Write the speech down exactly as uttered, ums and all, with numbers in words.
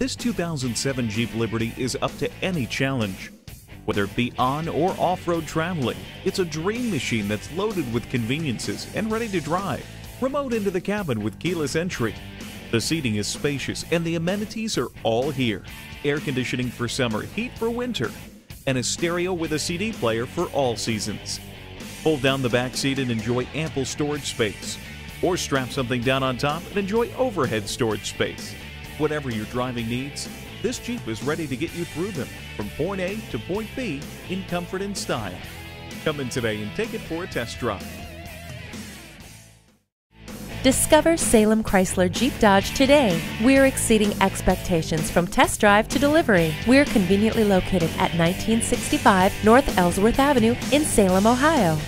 This two thousand seven Jeep Liberty is up to any challenge. Whether it be on or off-road traveling, it's a dream machine that's loaded with conveniences and ready to drive. Remote into the cabin with keyless entry. The seating is spacious and the amenities are all here. Air conditioning for summer, heat for winter, and a stereo with a C D player for all seasons. Pull down the back seat and enjoy ample storage space. Or strap something down on top and enjoy overhead storage space. Whatever your driving needs, this Jeep is ready to get you through them from point A to point B in comfort and style. Come in today and take it for a test drive. Discover Salem Chrysler Jeep Dodge today. We're exceeding expectations from test drive to delivery. We're conveniently located at nineteen sixty-five North Ellsworth Avenue in Salem, Ohio.